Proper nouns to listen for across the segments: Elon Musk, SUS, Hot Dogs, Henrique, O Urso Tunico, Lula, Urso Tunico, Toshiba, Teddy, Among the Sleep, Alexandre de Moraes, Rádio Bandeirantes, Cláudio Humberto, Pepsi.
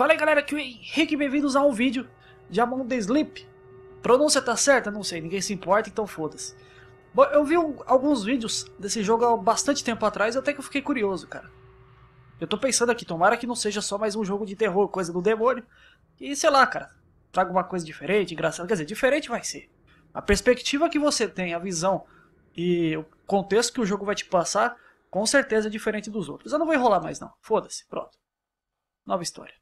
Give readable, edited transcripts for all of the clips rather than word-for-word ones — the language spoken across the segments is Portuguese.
Fala aí galera, aqui é o Henrique, bem-vindos a um vídeo de Among the Sleep. Pronúncia tá certa? Não sei, ninguém se importa, então foda-se. Bom, eu vi alguns vídeos desse jogo há bastante tempo atrás, até que eu fiquei curioso, cara. Eu tô pensando aqui, tomara que não seja só mais um jogo de terror, coisa do demônio. E sei lá, cara, traga uma coisa diferente, engraçada, quer dizer, diferente vai ser. A perspectiva que você tem, a visão e o contexto que o jogo vai te passar, com certeza é diferente dos outros. Eu não vou enrolar mais não, foda-se, pronto. Nova história.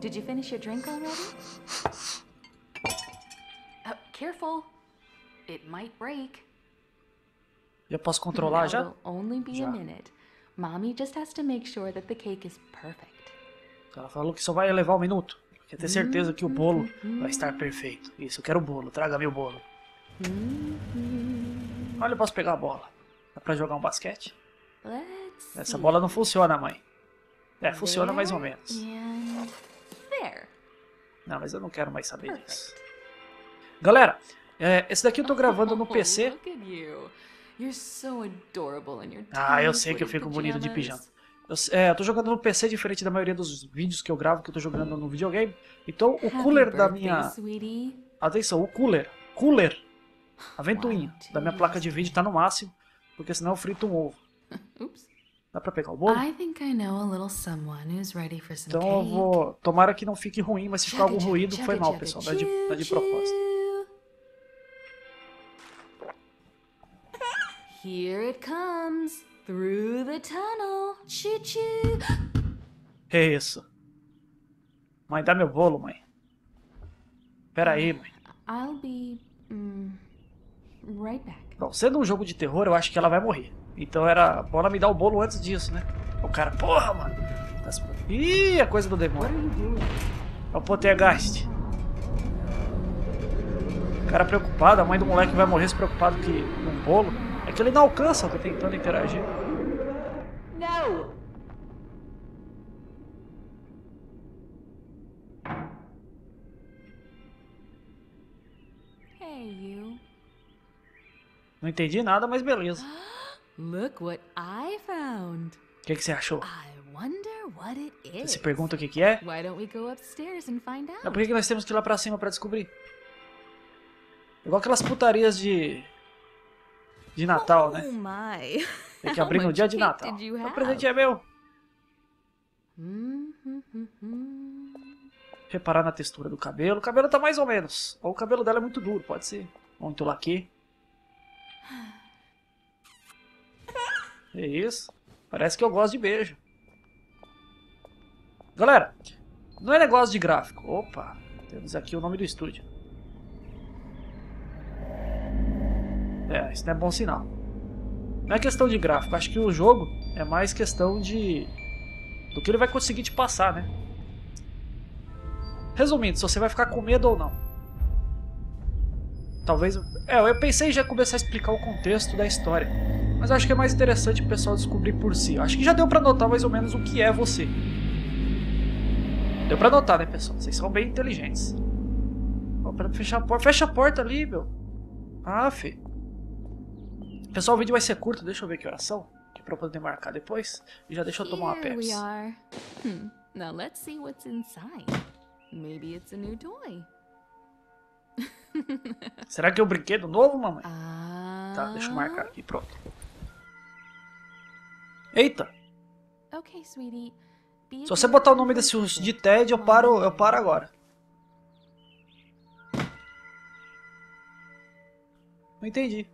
Did you finish your drink already? Careful. It might break. Já posso controlar já? Only be a minute. Mommy just has to make sure that the cake is perfect. Ela falou que só vai levar um minuto. Quer ter certeza que o bolo vai estar perfeito. Isso, eu quero o bolo. Traga meu bolo. Olha, eu posso pegar a bola. Dá pra jogar um basquete? Essa bola não funciona, mãe. É, funciona mais ou menos. Não, mas eu não quero mais saber disso. Galera, esse daqui eu tô gravando no PC. Ah, eu sei que eu fico bonito de pijama. Eu tô jogando no PC, diferente da maioria dos vídeos que eu gravo, que eu tô jogando no videogame. Então, o cooler da minha... Atenção, o cooler, a ventoinha da minha placa de vídeo tá no máximo, porque senão eu frito um ovo. Dá pra pegar o bolo? Então eu vou... Tomara que não fique ruim, mas se ficar algum ruído, foi mal, pessoal. Tá de propósito. Here it comes, through the tunnel. É isso. Mãe, dá meu bolo, mãe. Pera aí, mãe. Bom, sendo um jogo de terror, eu acho que ela vai morrer. Então era... Bora me dar o bolo antes disso, né? O cara... Porra, mano! Ih, a coisa do demônio. É o Poltergeist. O cara preocupado, a mãe do moleque vai morrer se preocupado que... Um bolo. É que ele não alcança, tá tentando interagir. Não! Não entendi nada, mas beleza. Look what I found. O que você achou? Você se pergunta o que é? Mas por que nós temos que ir lá pra cima pra descobrir? Igual aquelas putarias de Natal, né? Tem que abrir no dia de Natal. O presente é meu. Reparar na textura do cabelo. O cabelo tá mais ou menos. Ou o cabelo dela é muito duro, pode ser. Vamos entular aqui. É isso. Parece que eu gosto de beijo. Galera, não é negócio de gráfico. Opa, temos aqui o nome do estúdio. É, isso não é bom sinal. Não é questão de gráfico. Acho que o jogo é mais questão de... Do que ele vai conseguir te passar, né? Resumindo, se você vai ficar com medo ou não. Talvez... eu pensei em já começar a explicar o contexto da história. Mas eu acho que é mais interessante o pessoal descobrir por si. Eu acho que já deu pra notar mais ou menos o que é você. Deu pra notar, né, pessoal? Vocês são bem inteligentes. Ó, pra fechar a porta. Fecha a porta ali, meu. Ah, fi. Pessoal, o vídeo vai ser curto. Deixa eu ver que horas são. Que pra eu poder marcar depois. E já deixa eu tomar uma Pepsi. Now let's see what's inside. Maybe it's a new toy. Será que é um brinquedo novo, mamãe? Tá, deixa eu marcar aqui, pronto. Eita! Se você botar o nome desse urso de Teddy, eu paro agora. Não entendi.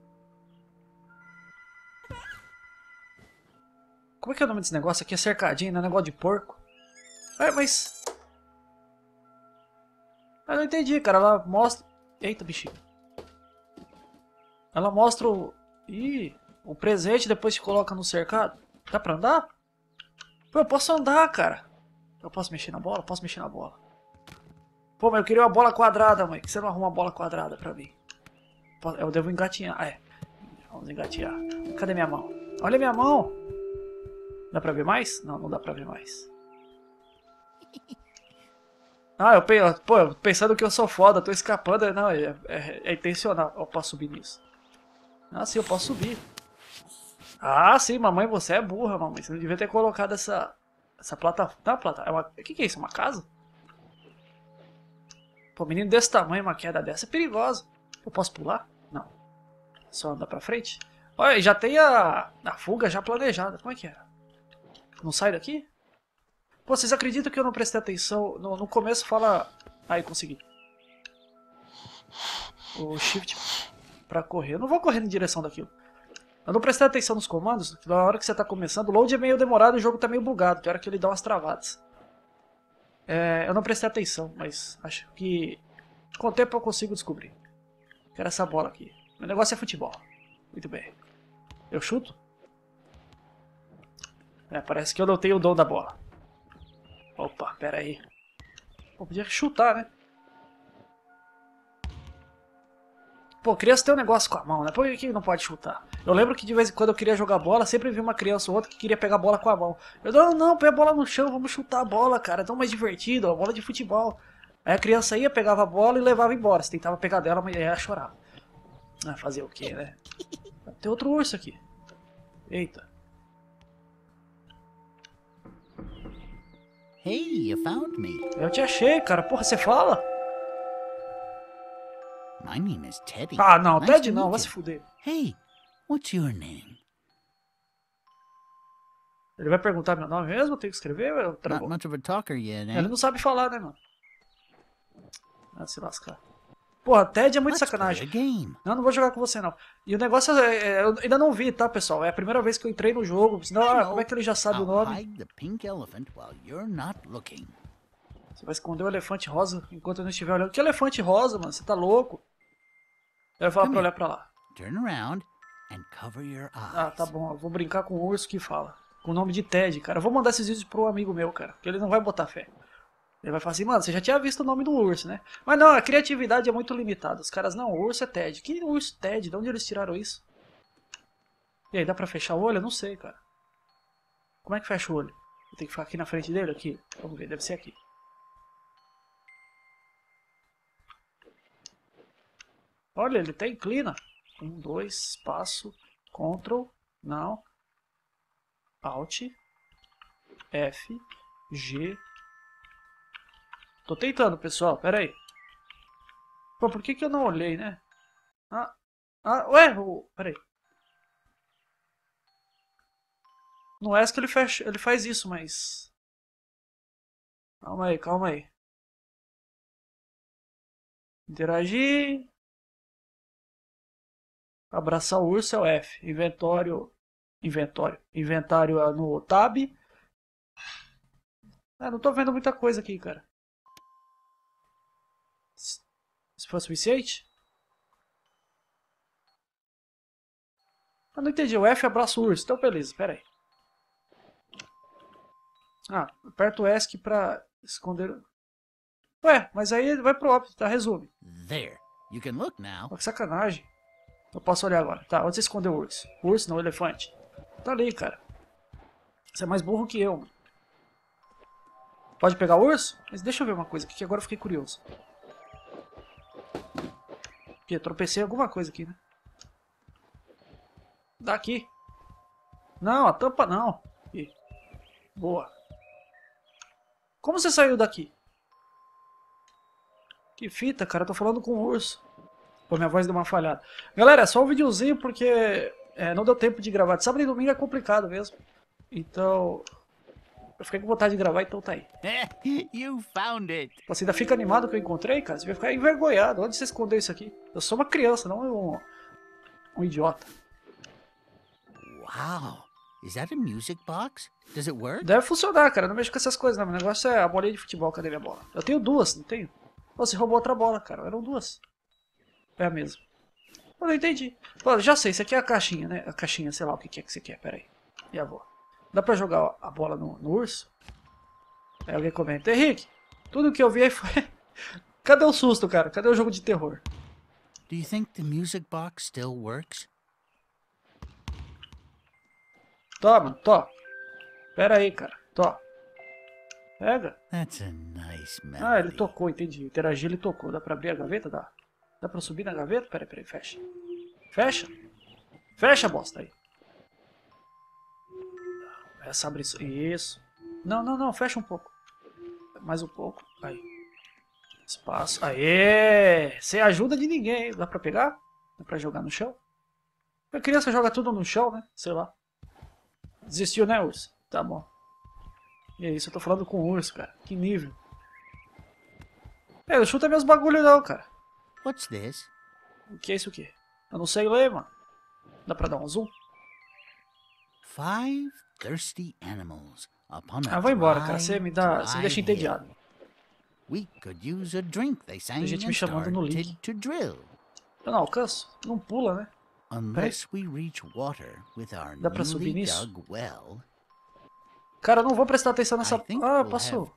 Como é que é o nome desse negócio aqui? É cercadinho, não é negócio de porco? É, mas... Eu não entendi, cara. Ela mostra... Eita, bichinho. Ela mostra o... Ih, o presente, depois te coloca no cercado. Dá pra andar? Pô, eu posso andar, cara. Eu posso mexer na bola? Posso mexer na bola. Pô, mas eu queria uma bola quadrada, mãe. Por que você não arruma uma bola quadrada pra mim? Eu devo engatinhar. Ah, é. Vamos engatinhar. Cadê minha mão? Olha minha mão. Dá pra ver mais? Não, não dá pra ver mais. Ah, eu pensando que eu sou foda, tô escapando. Não, é intencional. Eu posso subir nisso. Ah, sim, eu posso subir. Ah, sim, mamãe, você é burra, mamãe. Você não devia ter colocado essa plataforma. Não, o que é isso? Uma casa? Pô, menino desse tamanho, uma queda dessa é perigosa. Eu posso pular? Não. Só andar pra frente? Olha, já tem a fuga já planejada. Como é que era? Não sai daqui? Pô, vocês acreditam que eu não prestei atenção? No começo fala... Aí, consegui. O shift pra correr. Eu não vou correr na direção daquilo. Eu não prestei atenção nos comandos. Na hora que você tá começando, o load é meio demorado e o jogo tá meio bugado. Tem hora que ele dá umas travadas. É, eu não prestei atenção, mas acho que com o tempo eu consigo descobrir. Quero essa bola aqui. Meu negócio é futebol. Muito bem. Eu chuto? É, parece que eu não tenho o dom da bola. Opa, pera aí. Pô, podia chutar, né? Pô, criança tem um negócio com a mão, né? Por que não pode chutar? Eu lembro que de vez em quando eu queria jogar bola, sempre vi uma criança ou outra que queria pegar a bola com a mão. Eu dou, não, põe a bola no chão, vamos chutar a bola, cara. É tão mais divertido, a bola de futebol. Aí a criança ia, pegava a bola e levava embora. Você tentava pegar dela, mas ela chorava. Ah, fazer o quê, né? Tem outro urso aqui. Eita. Hey, you found me. Eu te achei, cara. Porra, você fala? My name is Teddy. Ah, não, nice Teddy não, vai se fuder. Hey, what's your name? Ele vai perguntar meu nome mesmo? Eu tenho que escrever? Not much of a talker yet, eh? Ele não sabe falar, né, mano? Ah, se lascar. Porra, Teddy é muito sacanagem. Não, não vou jogar com você, não. E o negócio é... Eu ainda não vi, tá, pessoal? É a primeira vez que eu entrei no jogo. Senão, como é que ele já sabe o nome? Você vai esconder o elefante rosa enquanto eu não estiver olhando. Que elefante rosa, mano? Você tá louco? Eu vou falar pra olhar pra lá. Ah, tá bom. Eu vou brincar com o urso que fala. Com o nome de Teddy, cara. Eu vou mandar esses vídeos pro amigo meu, cara. Porque ele não vai botar fé. Ele vai falar assim, mano, você já tinha visto o nome do urso, né? Mas não, a criatividade é muito limitada. Os caras, não, o urso é Teddy. Que urso Teddy? De onde eles tiraram isso? E aí, dá pra fechar o olho? Eu não sei, cara. Como é que fecha o olho? Eu tenho que ficar aqui na frente dele? Aqui? Vamos ver, deve ser aqui. Olha, ele até inclina. 1, 2, espaço, Ctrl, não. Alt, F, G... Tô tentando, pessoal. Pera aí. Pô, por que eu não olhei, né? Ué, pera aí. No ESC ele faz isso, mas... Calma aí, calma aí. Interagir. Abraçar o urso é o F. Inventário é no Tab. Ah, não tô vendo muita coisa aqui, cara. Se for suficiente? Eu não entendi. O F abraça o urso. Então, beleza. Pera aí. Ah, aperta o ESC pra esconder... Ué, mas aí vai pro óbito, tá? Resume. There. You can look now. Oh, que sacanagem. Eu posso olhar agora. Tá, onde você escondeu o urso? O urso não, o elefante. Tá ali, cara. Você é mais burro que eu, mano. Pode pegar o urso? Mas deixa eu ver uma coisa aqui, que agora eu fiquei curioso. Eu tropecei alguma coisa aqui, né? Daqui. Não, a tampa não. Aqui. Boa. Como você saiu daqui? Que fita, cara. Eu tô falando com o urso. Pô, minha voz deu uma falhada. Galera, é só um videozinho porque não deu tempo de gravar. Sábado e domingo é complicado mesmo. Então... Eu fiquei com vontade de gravar, então tá aí. You found it. Você ainda fica animado que eu encontrei, cara? Você vai ficar envergonhado. Onde você escondeu isso aqui? Eu sou uma criança, não um idiota. Wow. Is that a music box? Does it work? Deve funcionar, cara. Eu não mexo com essas coisas, não. Meu negócio é a bolinha de futebol. Cadê minha bola? Eu tenho duas, não tenho? Você roubou outra bola, cara. Eram duas. É a mesma. Eu não entendi. Pô, já sei. Isso aqui é a caixinha, né? A caixinha, sei lá o que é que você quer. Pera aí. E a bola? Dá pra jogar a bola no urso? Aí alguém comenta, Henrique, tudo que eu vi aí foi... Cadê o susto, cara? Cadê o jogo de terror? Do you think the music box still works? Toma, toma. Pera aí, cara. Tó. Pega. Ah, ele tocou, entendi. Interagir, ele tocou. Dá pra abrir a gaveta? Dá. Dá pra subir na gaveta? Pera aí, fecha. Fecha. Fecha, bosta aí. Essa abre isso. Isso. Não. Fecha um pouco. Mais um pouco. Aí. Espaço. Aê! Sem ajuda de ninguém, hein? Dá pra pegar? Dá pra jogar no chão? A criança joga tudo no chão, né? Sei lá. Desistiu, né, Urso? Tá bom. E é isso, eu tô falando com o Urso, cara. Que nível. É, não chuta meus bagulho não, cara. What's this? O que é isso aqui? Eu não sei ler, mano. Dá pra dar um zoom? Five thirsty animals upon a vai embora, cara. Você me dá, você me deixa entediado. We could use a drink, they sang. Tem gente me chamando no link. Eu não alcanço. Não pula, né? Unless we reach water with our dá pra subir nisso? Well, cara, eu não vou prestar atenção nessa... Ah, passou.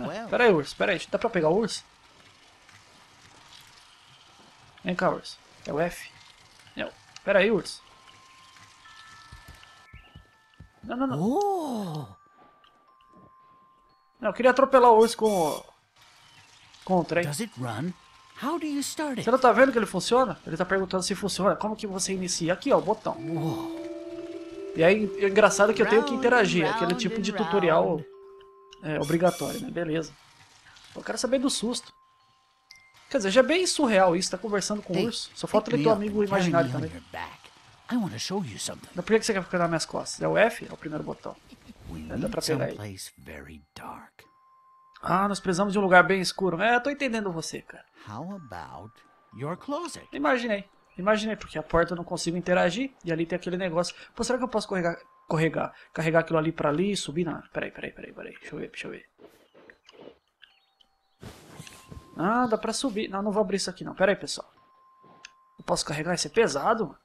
Ah, pera aí, Urso. Pera aí. Dá pra pegar o Urso? Vem cá, Urso. É o F. Não. Pera aí, Urso. Não. Não, eu queria atropelar o Urso com o trem. Você não tá vendo que ele funciona? Ele tá perguntando se funciona. Como que você inicia? Aqui, ó, o botão. E aí, é engraçado que eu tenho que interagir. Aquele tipo de tutorial obrigatório, né? Beleza. Eu quero saber do susto. Quer dizer, já é bem surreal isso. Tá conversando com o Urso. Só falta ele teu amigo imaginário também. Mas por que você quer ficar nas minhas costas? É o F? É o primeiro botão. Dá pra pegar aí. Ah, nós precisamos de um lugar bem escuro. É, eu tô entendendo você, cara. Imaginei, porque a porta eu não consigo interagir. E ali tem aquele negócio. Pô, será que eu posso carregar aquilo ali pra ali e subir? Não, peraí. Deixa eu ver. Ah, dá pra subir. Não, não vou abrir isso aqui não. Peraí, pessoal. Eu posso carregar? Isso é pesado, mano.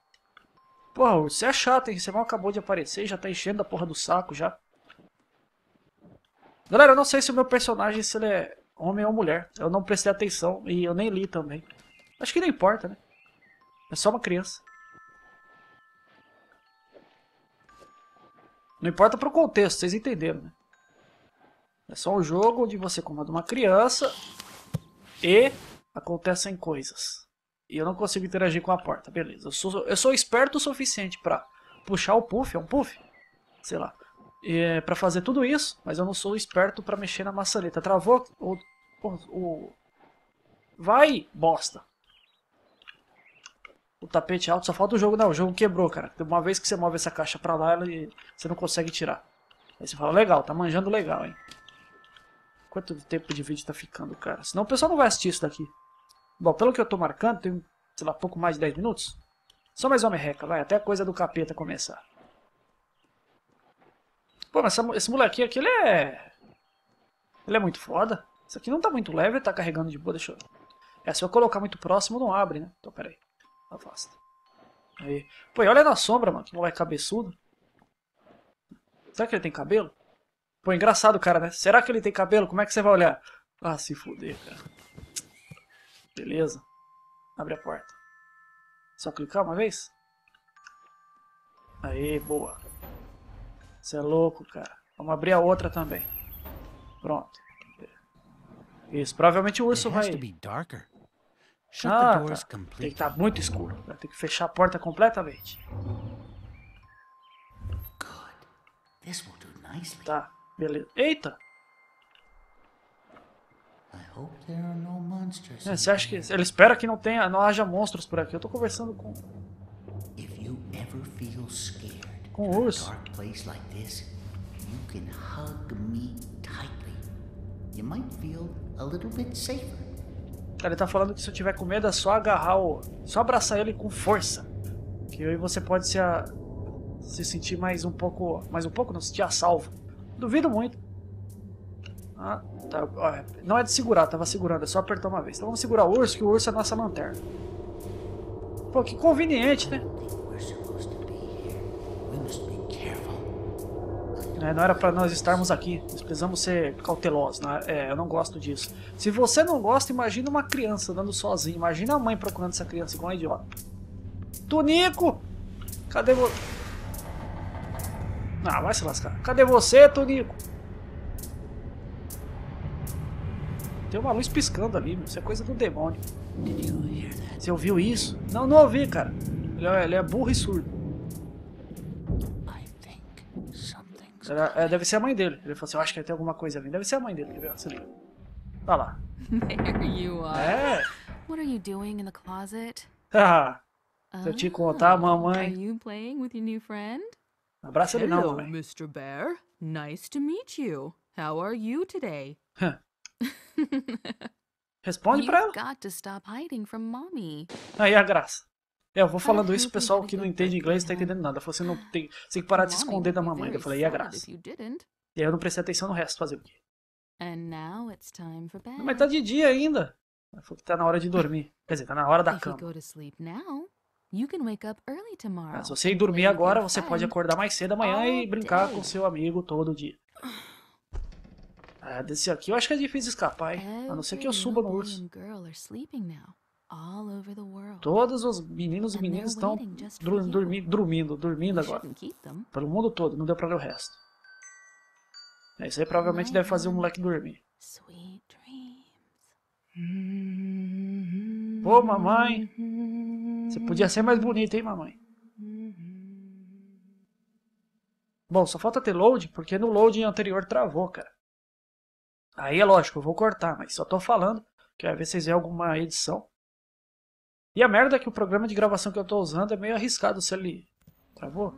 Pô, isso é chato, hein? Você mal acabou de aparecer e já tá enchendo a porra do saco já. Galera, eu não sei se o meu personagem, se ele é homem ou mulher. Eu não prestei atenção e eu nem li também. Acho que não importa, né? É só uma criança. Não importa pro contexto, vocês entenderam, né? É só um jogo onde você comanda uma criança e acontecem coisas. E eu não consigo interagir com a porta, beleza. Eu sou esperto o suficiente pra puxar o puff, é um puff? Sei lá. Pra fazer tudo isso, mas eu não sou esperto pra mexer na maçaneta. Travou? Vai, bosta! O tapete alto, só falta o jogo. Não, o jogo quebrou, cara. Uma vez que você move essa caixa pra lá, você não consegue tirar. Aí você fala, legal, tá manjando legal, hein. Quanto tempo de vídeo tá ficando, cara? Senão o pessoal não vai assistir isso daqui. Bom, pelo que eu tô marcando, tem, sei lá, pouco mais de 10 minutos. Só mais uma merreca, vai, até a coisa do capeta começar. Pô, mas esse molequinho aqui, ele é muito foda. Isso aqui não tá muito leve, tá carregando de boa, deixa eu... se eu colocar muito próximo, não abre, né? Então, peraí. Afasta. Aí. Pô, e olha na sombra, mano. Que moleque cabeçudo. Será que ele tem cabelo? Pô, engraçado o cara, né? Será que ele tem cabelo? Como é que você vai olhar? Ah, se fuder, cara. Beleza. Abre a porta. Só clicar uma vez? Aê, boa. Você é louco, cara. Vamos abrir a outra também. Pronto. Isso, provavelmente o urso vai... Ah, tá. Tem que estar muito escuro. Vai ter que fechar a porta completamente. Tá, beleza. Eita! Você acha que... Ele espera que não haja monstros por aqui. Eu tô conversando com... Com o urso. Cara, ele tá falando que se eu tiver com medo é só agarrar o... Só abraçar ele com força. Que aí você pode se sentir mais um pouco... Mais um pouco? Não, se sentir a salvo. Duvido muito. Ah, tá. Não é de segurar, tava segurando. É só apertar uma vez. Então vamos segurar o urso, que o urso é a nossa lanterna. Pô, que conveniente, né? Não era pra nós estarmos aqui. Nós precisamos ser cautelosos, né? Eu não gosto disso. Se você não gosta, imagina uma criança andando sozinha. Imagina a mãe procurando essa criança igual uma idiota. Tunico! Cadê você? Ah, vai se lascar. Cadê você, Tunico? Tem uma luz piscando ali, meu. Isso é coisa do demônio. Você ouviu isso? Não, não ouvi, cara. Ele é burro e surdo. Deve ser a mãe dele. Ele falou assim, eu acho que tem alguma coisa ali. Deve ser a mãe dele. Se liga. Tá lá. É. Se eu te contar, mamãe. Abraça ele não, mamãe. Mr. Bear. Nice to meet you. How are you today? Responde pra ela. Aí a graça. Eu vou falando isso, o pessoal que não entende inglês não tá entendendo nada. Eu falei, você tem que parar de se esconder da mamãe. Eu falei, e a graça? E aí eu não prestei atenção no resto, fazer o quê? Mas tá de dia ainda. Ela falou que tá na hora de dormir. Quer dizer, tá na hora da cama. Se você ir dormir agora, você pode acordar mais cedo amanhã e brincar com seu amigo todo dia. Ah, desse aqui eu acho que é difícil escapar, hein? A não ser que eu suba no urso. Todos os meninos e meninas estão dormindo agora. Pelo mundo todo, não deu pra ler o resto. Isso aí provavelmente deve fazer o moleque dormir. Pô, mamãe. Você podia ser mais bonita, hein, mamãe? Bom, só falta ter load, porque no load anterior travou, cara. Aí é lógico, eu vou cortar, mas só tô falando. Quero ver se vocês veem alguma edição. E a merda é que o programa de gravação que eu tô usando é meio arriscado. Se ele travou?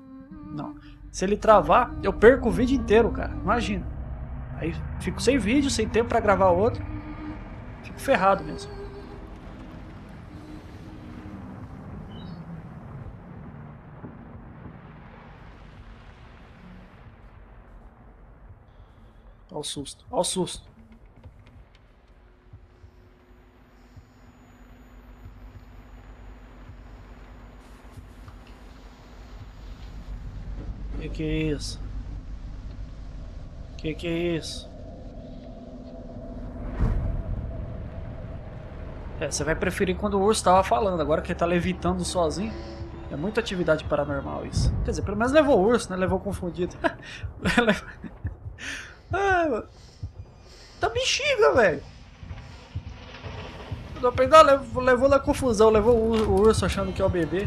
Não. Se ele travar, eu perco o vídeo inteiro, cara. Imagina. Aí fico sem vídeo, sem tempo pra gravar outro. Fico ferrado mesmo. Olha o susto, olha o susto. Que é isso? Que é isso? É, você vai preferir quando o urso estava falando. Agora que ele tá levitando sozinho. É muita atividade paranormal isso. Quer dizer, pelo menos levou o urso, né? Levou confundido. Ah, mano. Tá bexiga, velho. Levou na confusão. Levou o urso achando que é o bebê.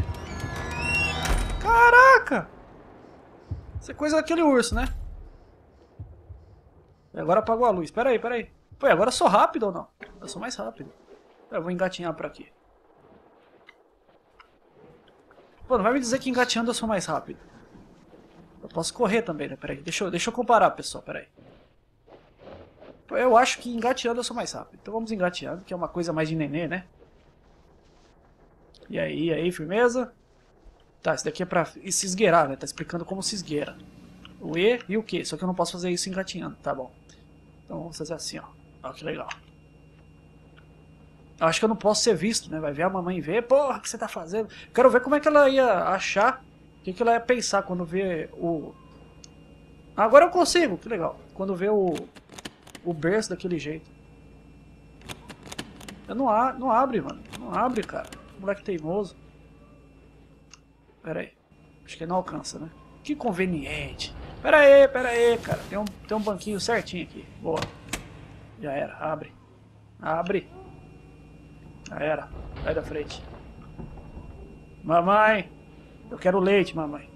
Caraca! Isso é coisa daquele urso, né? Agora apagou a luz. Pera aí, pera aí. Pô, agora eu sou rápido ou não? Eu sou mais rápido. Eu vou engatinhar pra aqui. Pô, não vai me dizer que engatinhando eu sou mais rápido. Eu posso correr também, né? Pera aí. Deixa eu comparar, pessoal. Pera aí. Eu acho que engateando eu sou mais rápido. Então vamos engateando, que é uma coisa mais de nenê, né? E aí, firmeza? Tá, isso daqui é pra se esgueirar, né? Tá explicando como se esgueira. O E e o Q. Só que eu não posso fazer isso engateando, tá bom. Então vamos fazer assim, ó. Ó, que legal. Eu acho que eu não posso ser visto, né? Vai ver a mamãe ver. Porra, o que você tá fazendo? Quero ver como é que ela ia achar. O que ela ia pensar quando vê o... Agora eu consigo, que legal. Quando vê o... O berço daquele jeito. Eu não abre, mano. Não abre, cara. Moleque teimoso. Pera aí. Acho que não alcança, né? Que conveniente. Pera aí, cara. Tem um banquinho certinho aqui. Boa. Já era. Abre. Abre. Já era. Sai da frente. Mamãe. Eu quero leite, mamãe.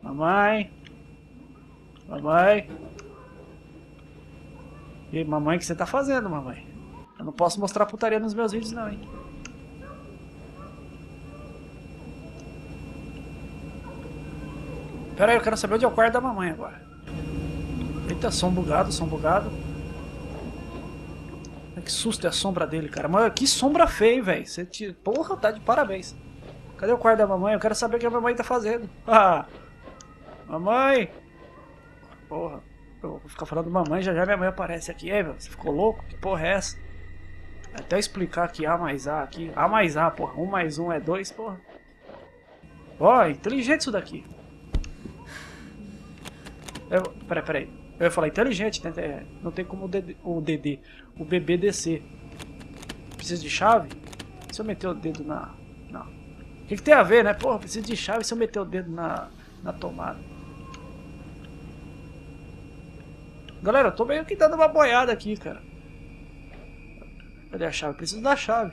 Mamãe. Mamãe. E aí, mamãe, o que você tá fazendo, mamãe? Eu não posso mostrar putaria nos meus vídeos, não, hein? Pera aí, eu quero saber onde é o quarto da mamãe agora. Eita, som bugado, som bugado. Que susto é a sombra dele, cara. Mas que sombra feia, velho. Porra, tá de parabéns. Cadê o quarto da mamãe? Eu quero saber o que a mamãe tá fazendo. Ah, mamãe! Porra. Eu vou ficar falando mamãe, já já minha mãe aparece aqui. Ei, você ficou louco? Que porra é essa? Até explicar que A mais A aqui. A mais A, porra. 1 mais 1 é 2, porra. Ó, inteligente isso daqui. Peraí. Eu ia falar inteligente, né? Não tem como o bebê descer. Preciso de chave? Se eu meter o dedo na... Não. O que tem a ver, né? Porra, preciso de chave se eu meter o dedo na tomada. Galera, eu tô meio que dando uma boiada aqui, cara. Cadê a chave? Preciso da chave.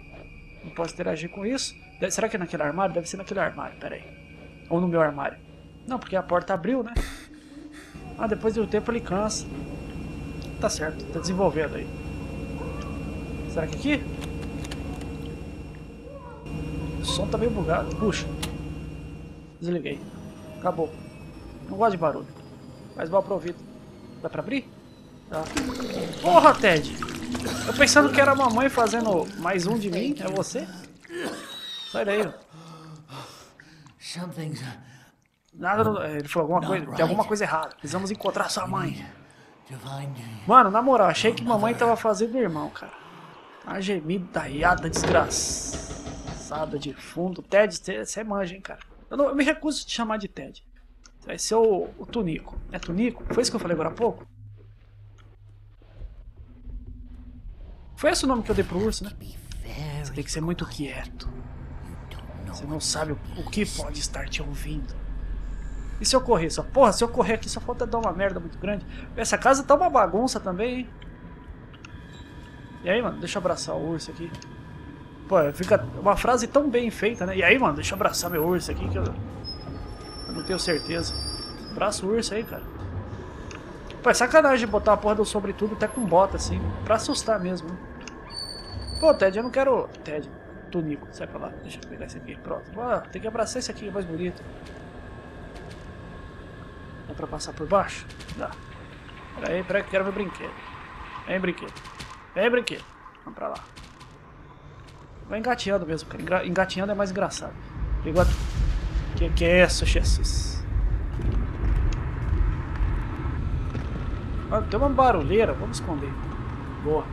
Não posso interagir com isso. Será que é naquele armário? Deve ser naquele armário, pera aí. Ou no meu armário. Não, porque a porta abriu, né? Ah, depois de um tempo ele cansa. Tá certo, tá desenvolvendo aí. Será que aqui? O som tá meio bugado. Puxa. Desliguei. Acabou. Não gosto de barulho. Mas mal provido. Dá pra abrir? Tá. Porra, Ted! Eu pensando que era a mamãe fazendo mais um de mim. É você? Sai daí, ó. Nada, ele falou alguma coisa, tem alguma coisa errada. Precisamos encontrar sua mãe. Mano, na moral, achei que mamãe tava fazendo irmão, cara. A gemida, a hiata desgraçada de fundo. Ted, você manja, hein, cara. Eu me recuso a te chamar de Ted. Vai ser o Tunico. É Tunico? Foi isso que eu falei agora há pouco? Foi esse o nome que eu dei pro urso, né? Você tem que ser muito quieto. Você não sabe o que pode estar te ouvindo. E se eu correr? Só, porra, se eu correr aqui só falta dar uma merda muito grande. Essa casa tá uma bagunça também, hein? E aí, mano, deixa eu abraçar o urso aqui. Pô, fica uma frase tão bem feita, né? E aí, mano, deixa eu abraçar meu urso aqui que eu não tenho certeza. Abraça o urso aí, cara. Pô, é sacanagem botar a porra do sobretudo até com bota, assim. Pra assustar mesmo, né? Pô, Ted, eu não quero... Ted, Tunico, sai pra lá. Deixa eu pegar esse aqui. Pronto. Ah, tem que abraçar esse aqui, é mais bonito. Dá pra passar por baixo? Dá. Peraí que eu quero ver brinquedo. Vem, brinquedo. Vem, brinquedo. Vamos pra lá. Vai engatinhando mesmo, cara. Engatinhando é mais engraçado. Igual... Que é isso, Jesus? Mano, tem uma barulheira. Vamos esconder. Boa.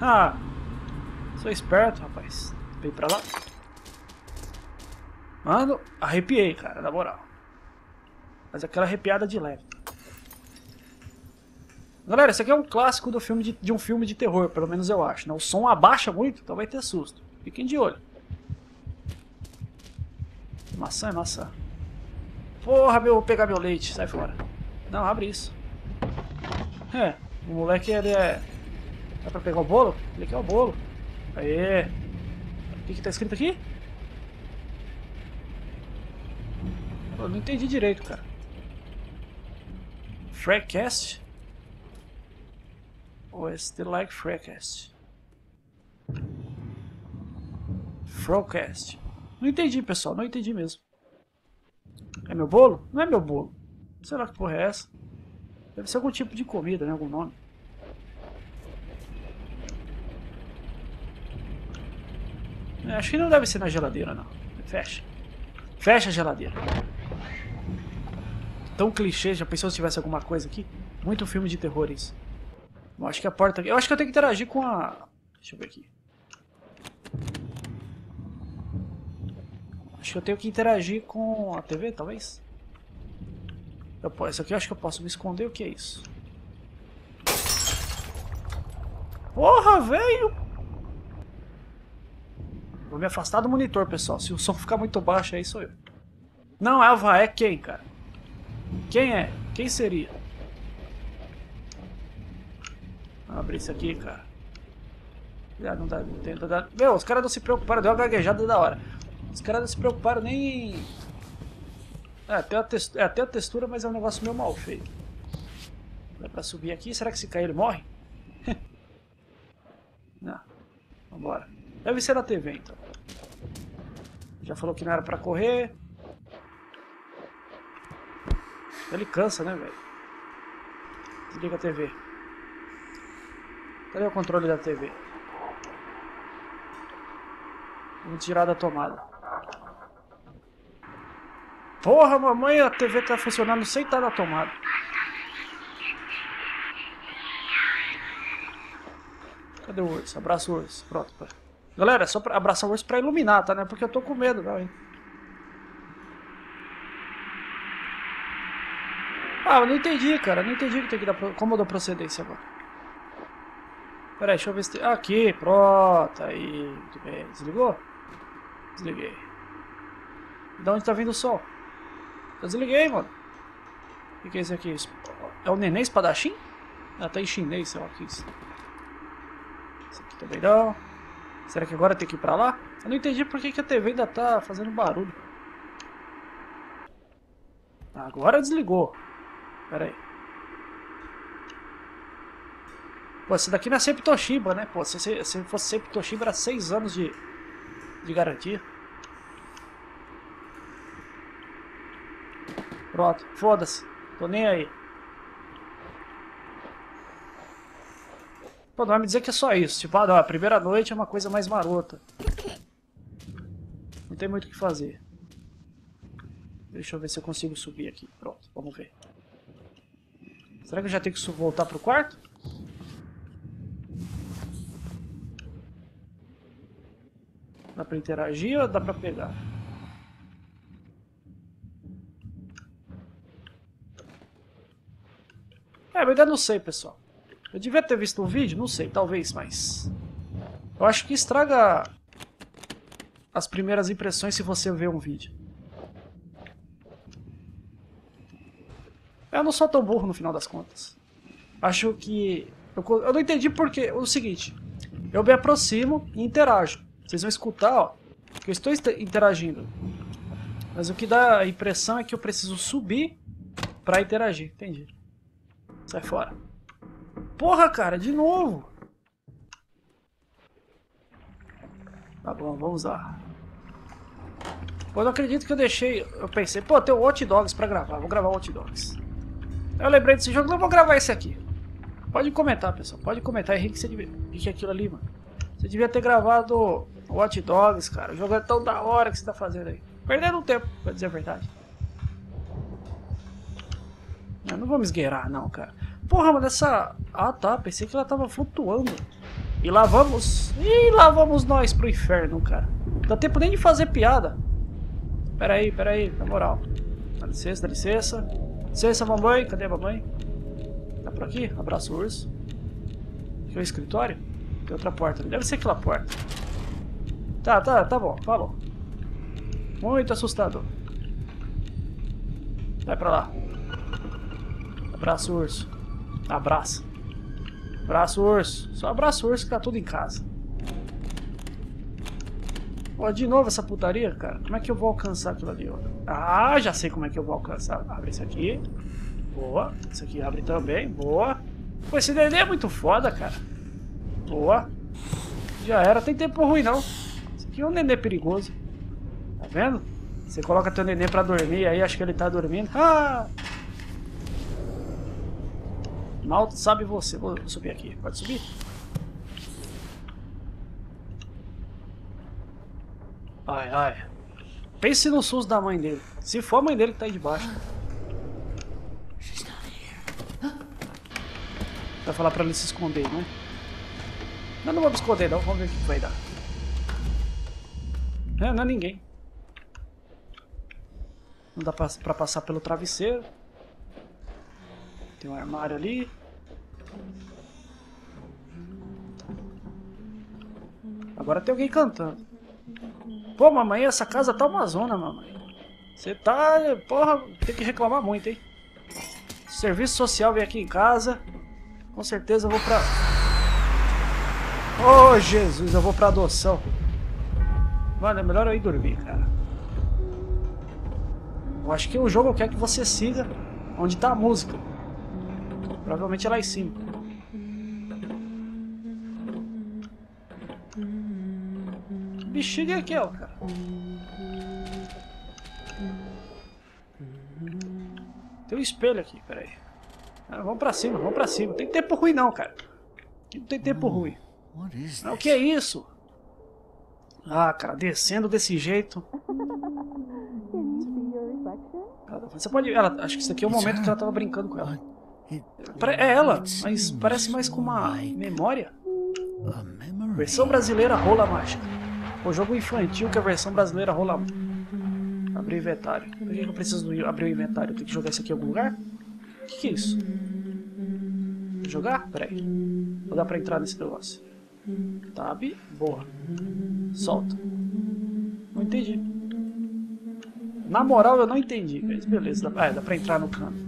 Ah! Sou esperto, rapaz. Vem pra lá. Mano, arrepiei, cara. Na moral. Mas aquela arrepiada de leve. Galera, isso aqui é um clássico do filme de um filme de terror, pelo menos eu acho, né? O som abaixa muito, então vai ter susto. Fiquem de olho. Maçã é maçã. Porra, meu, vou pegar meu leite. Sai fora. Não, abre isso. É, o moleque, ele é... Dá pra pegar o bolo? Ele quer o bolo. Aê. O que que tá escrito aqui? Eu não entendi direito, cara. Fracast? OST like Fracast. Frocast. Não entendi, pessoal. Não entendi mesmo. É meu bolo? Não é meu bolo. Será que porra é essa? Deve ser algum tipo de comida, né? Algum nome. É, acho que não deve ser na geladeira, não. Fecha. Fecha a geladeira. Tão clichê. Já pensou se tivesse alguma coisa aqui? Muito filme de terror isso. Eu acho que a porta... Eu acho que eu tenho que interagir com a... Deixa eu ver aqui. Acho que eu tenho que interagir com a TV, talvez? Isso aqui eu acho que eu posso me esconder. O que é isso? Porra, velho! Vou me afastar do monitor, pessoal. Se o som ficar muito baixo, aí sou eu. Não, Ava é quem, cara? Quem é? Quem seria? Vamos abrir isso aqui, cara. Ah, não dá, não tenta dar. Meu, os caras não se preocuparam, deu uma gaguejada da hora. Os caras não se preocuparam nem. É, até a textura, mas é um negócio meio mal feito. Dá pra subir aqui? Será que se cair ele morre? Não. Vambora. Deve ser na TV, então. Já falou que não era pra correr. Ele cansa, né, velho? Desliga a TV. Cadê o controle da TV? Vamos tirar da tomada. Porra, mamãe, a TV tá funcionando sem estar na tomada. Cadê o urso? Abraça o urso. Pronto, pá. Galera, é só pra abraçar o urso pra iluminar, tá, né? Porque eu tô com medo, não, hein? Ah, eu não entendi, cara. Não entendi que tem que dar... Como eu dou procedência agora? Pera aí, deixa eu ver se tem... Aqui, pronto. Aí, muito bem. Desligou? Desliguei. Da onde tá vindo o sol? Eu desliguei, mano. O que é isso aqui? É o neném espadachim? Ah, tá em chinês, sei lá o que é isso. Isso aqui também não. Será que agora tem que ir pra lá? Eu não entendi porque que a TV ainda tá fazendo barulho. Agora desligou. Pera aí. Pô, esse daqui não é sempre Toshiba, né? Pô, se fosse sempre Toshiba, era 6 anos de garantia. Pronto, foda-se. Tô nem aí. Pô, não vai me dizer que é só isso. Tipo, ah, não, a primeira noite é uma coisa mais marota. Não tem muito o que fazer. Deixa eu ver se eu consigo subir aqui. Pronto, vamos ver. Será que eu já tenho que voltar pro quarto? Dá pra interagir ou dá pra pegar? É, eu ainda não sei, pessoal. Eu devia ter visto um vídeo, não sei, talvez, mas... eu acho que estraga as primeiras impressões se você vê um vídeo. Eu não sou tão burro no final das contas. Acho que... eu não entendi porque... o seguinte, eu me aproximo e interajo. Vocês vão escutar, ó, que eu estou interagindo. Mas o que dá a impressão é que eu preciso subir pra interagir. Entendi. Sai fora. Porra, cara, de novo! Tá bom, vamos lá. Eu não acredito que eu deixei... eu pensei, pô, tem o Hot Dogs pra gravar. Vou gravar o Hot Dogs. Eu lembrei desse jogo, não vou gravar esse aqui. Pode comentar, pessoal. Pode comentar. Henrique, você devia... o que é aquilo ali, mano? Você devia ter gravado o Hot Dogs, cara. O jogo é tão da hora que você tá fazendo aí. Perdendo um tempo, pra dizer a verdade. Eu não vou me esgueirar, não, cara. Porra, mano, essa... ah, tá. Pensei que ela tava flutuando. E lá vamos... ih, lá vamos nós pro inferno, cara. Não dá tempo nem de fazer piada. Pera aí, na moral. Dá licença, dá licença. Licença, mamãe. Cadê a mamãe? Tá por aqui? Abraço, urso. Aqui é o escritório? Tem outra porta. Deve ser aquela porta. Tá, tá, tá bom. Falou. Muito assustador. Vai pra lá. Abraço, urso. Abraça. Abraço, urso. Só abraço, urso, que tá tudo em casa. Ó, de novo essa putaria, cara. Como é que eu vou alcançar aquilo ali? Ó? Ah, já sei como é que eu vou alcançar. Abre isso aqui. Boa. Isso aqui abre também. Boa. Pô, esse neném é muito foda, cara. Boa. Já era. Tem tempo ruim, não. Isso aqui é um neném perigoso. Tá vendo? Você coloca teu neném pra dormir aí, acho que ele tá dormindo. Ah! Mal sabe você. Vou subir aqui. Pode subir? Ai, ai. Pense no SUS da mãe dele. Se for a mãe dele que tá aí debaixo. Vai falar pra ele se esconder, né? Eu não vou me esconder, não. Vamos ver o que vai dar. É, não é ninguém. Não dá pra passar pelo travesseiro. Tem um armário ali. Agora tem alguém cantando. Pô, mamãe, essa casa tá uma zona, mamãe. Você tá... porra, tem que reclamar muito, hein? Serviço social vem aqui em casa. Com certeza eu vou pra... oh, Jesus, eu vou pra adoção. Mano, é melhor eu ir dormir, cara. Eu acho que o jogo quer que você siga onde tá a música. Provavelmente é lá em cima. Bexiga é aqui, ó, cara. Tem um espelho aqui, peraí. Ah, vamos pra cima, vamos pra cima. Tem tempo ruim não, cara. Não tem tempo ruim. Ah, o que é isso? Ah, cara, descendo desse jeito. Você pode... ela, acho que isso aqui é o momento que ela tava brincando com ela. É ela, mas parece mais com uma memória. Versão brasileira rola mágica. O jogo infantil que é a versão brasileira rola mágica. Abrir o inventário. Por que eu preciso abrir o inventário? Eu tenho que jogar isso aqui em algum lugar? O que é isso? Jogar? Peraí. Vou dar pra entrar nesse negócio. Tab. Boa. Solta. Não entendi. Na moral, eu não entendi. Mas beleza. Ah, dá pra entrar no cano.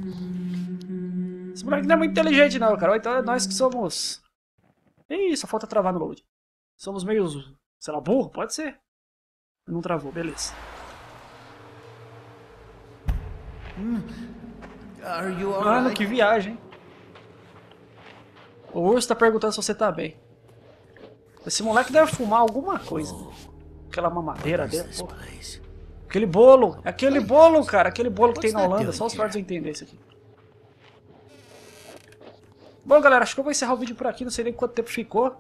Esse moleque não é muito inteligente não, cara. Então é nós que somos... Ih, só falta travar no load. Somos meio... sei lá, burro? Pode ser. Não travou, beleza. Mano, que viagem. O urso tá perguntando se você tá bem. Esse moleque deve fumar alguma coisa. Aquela mamadeira dele, porra. Aquele bolo, cara. Aquele bolo que tem na Holanda. Só os fardos entender isso aqui. Bom, galera, acho que eu vou encerrar o vídeo por aqui. Não sei nem quanto tempo ficou.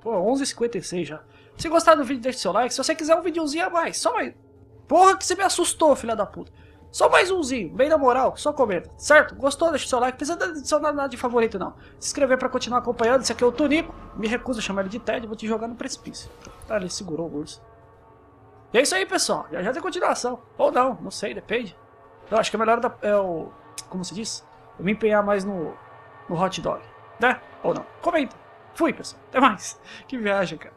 Pô, 11h56 já. Se gostar do vídeo, deixe seu like. Se você quiser um videozinho a mais, só mais... Porra, que você me assustou, filha da puta. Só mais umzinho, bem na moral, só comenta, certo? Gostou? Deixa o seu like, não precisa adicionar nada de favorito não. Se inscrever pra continuar acompanhando, esse aqui é o Tunico, me recuso a chamar ele de Teddy, vou te jogar no precipício. Ah, ele segurou o urso. E é isso aí, pessoal, já já tem continuação, ou não, não sei, depende. Eu acho que é melhor, como se diz, eu me empenhar mais no hot dog, né? Ou não, comenta. Fui, pessoal, até mais. Que viagem, cara.